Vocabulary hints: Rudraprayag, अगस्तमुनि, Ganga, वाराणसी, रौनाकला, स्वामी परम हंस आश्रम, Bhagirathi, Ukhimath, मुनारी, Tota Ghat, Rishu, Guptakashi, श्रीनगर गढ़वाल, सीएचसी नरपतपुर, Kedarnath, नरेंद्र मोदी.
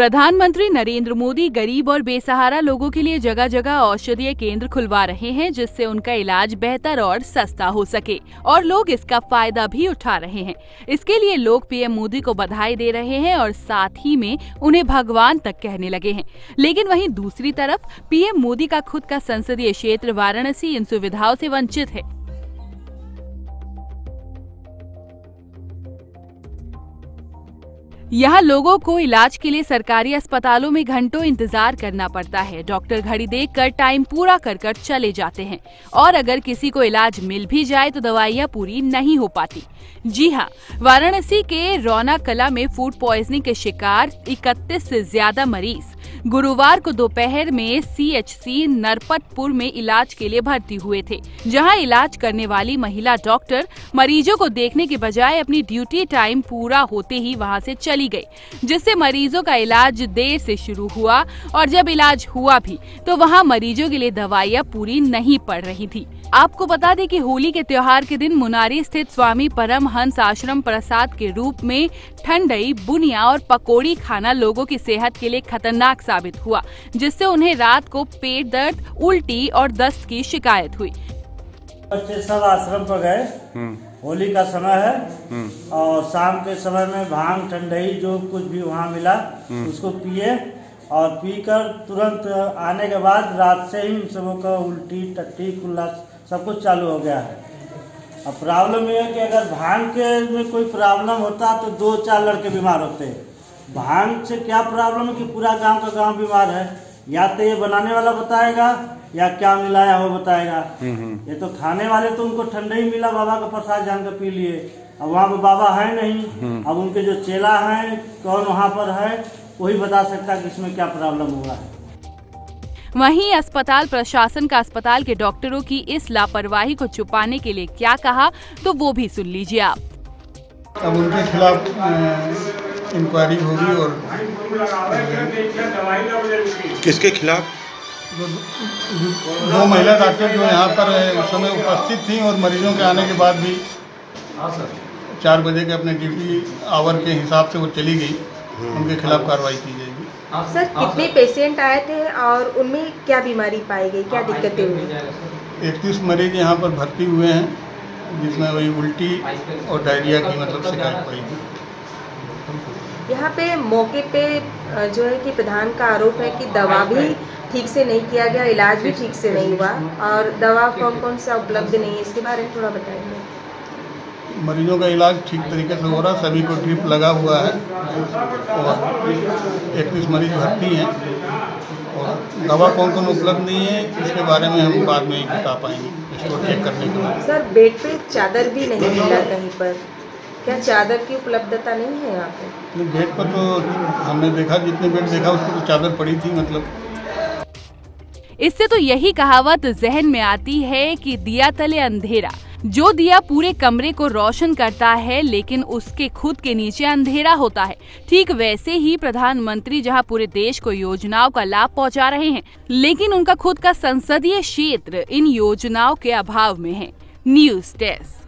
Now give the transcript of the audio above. प्रधानमंत्री नरेंद्र मोदी गरीब और बेसहारा लोगों के लिए जगह जगह औषधीय केंद्र खुलवा रहे हैं, जिससे उनका इलाज बेहतर और सस्ता हो सके और लोग इसका फायदा भी उठा रहे हैं। इसके लिए लोग पीएम मोदी को बधाई दे रहे हैं और साथ ही में उन्हें भगवान तक कहने लगे हैं। लेकिन वहीं दूसरी तरफ पीएम मोदी का खुद का संसदीय क्षेत्र वाराणसी इन सुविधाओं से वंचित है। यहाँ लोगों को इलाज के लिए सरकारी अस्पतालों में घंटों इंतजार करना पड़ता है। डॉक्टर घड़ी देखकर टाइम पूरा कर चले जाते हैं और अगर किसी को इलाज मिल भी जाए तो दवाइयाँ पूरी नहीं हो पाती। जी हाँ, वाराणसी के रौनाकला में फूड पॉइजनिंग के शिकार 31 से ज्यादा मरीज गुरुवार को दोपहर में सीएचसी नरपतपुर में इलाज के लिए भर्ती हुए थे, जहां इलाज करने वाली महिला डॉक्टर मरीजों को देखने के बजाय अपनी ड्यूटी टाइम पूरा होते ही वहां से चली गई, जिससे मरीजों का इलाज देर से शुरू हुआ और जब इलाज हुआ भी तो वहां मरीजों के लिए दवाइयां पूरी नहीं पड़ रही थी। आपको बता दें कि होली के त्योहार के दिन मुनारी स्थित स्वामी परम हंस आश्रम प्रसाद के रूप में ठंडई, बुनिया और पकौड़ी खाना लोगों की सेहत के लिए खतरनाक साबित हुआ, जिससे उन्हें रात को पेट दर्द, उल्टी और दस्त की शिकायत हुई। बच्चे सब आश्रम पर गए, होली का समय है और शाम के समय में भांग, ठंडई जो कुछ भी वहाँ मिला उसको पिए और पीकर तुरंत आने के बाद रात से ही सबों का उल्टी, टट्टी, कुल्ला सब कुछ चालू हो गया है। अब प्रॉब्लम यह है कि अगर भांग के में कोई प्रॉब्लम होता तो 2-4 लड़के बीमार होते हैं। भांग से क्या प्रॉब्लम है कि पूरा गांव का गांव बीमार है। या तो ये बनाने वाला बताएगा या क्या मिलाया हो बताएगा। ये तो खाने वाले तो उनको ठंडा ही मिला, बाबा का प्रसाद जान कर पी लिए। अब वहाँ पर बाबा है नहीं, अब उनके जो चेला हैं कौन वहाँ पर है वही बता सकता है कि इसमें क्या प्रॉब्लम हुआ है। वहीं अस्पताल प्रशासन का अस्पताल के डॉक्टरों की इस लापरवाही को छुपाने के लिए क्या कहा तो वो भी सुन लीजिए आप। अब उनके खिलाफ इंक्वायरी होगी और किसके खिलाफ? दो महिला डॉक्टर जो यहाँ पर उस समय उपस्थित थीं और मरीजों के आने के बाद भी 4 बजे के अपने ड्यूटी आवर के हिसाब से वो चली गई, उनके खिलाफ कार्रवाई की जाएगी। सर, कितने पेशेंट आए थे और उनमें क्या बीमारी पाई गई, क्या दिक्कतें हुई? 31 मरीज यहाँ पर भर्ती हुए हैं, जिसमें वही उल्टी और डायरिया की मतलब शिकायत पाई गई। यहाँ पे मौके पे जो है कि प्रधान का आरोप है कि दवा भी ठीक से नहीं किया गया, इलाज भी ठीक से नहीं हुआ और दवा कौन कौन सा उपलब्ध नहीं है, इसके बारे में थोड़ा बताइए। मरीजों का इलाज ठीक तरीके से हो रहा, सभी को ड्रिप लगा हुआ है और 31 मरीज भर्ती हैं और दवा कौन कौन उपलब्ध नहीं है इसके बारे में हम बाद में ही बता पाएंगे, इसको चेक करने के बाद। सर, बेड पे चादर भी नहीं मिला कहीं पर, क्या चादर की उपलब्धता नहीं है यहाँ पे? बेड पर तो हमने देखा, जितने बेड देखा उसमें तो चादर पड़ी थी। मतलब इससे तो यही कहावत जहन में आती है कि दिया तले अंधेरा। जो दिया पूरे कमरे को रोशन करता है लेकिन उसके खुद के नीचे अंधेरा होता है। ठीक वैसे ही प्रधानमंत्री जहां पूरे देश को योजनाओं का लाभ पहुंचा रहे हैं लेकिन उनका खुद का संसदीय क्षेत्र इन योजनाओं के अभाव में है। News desk.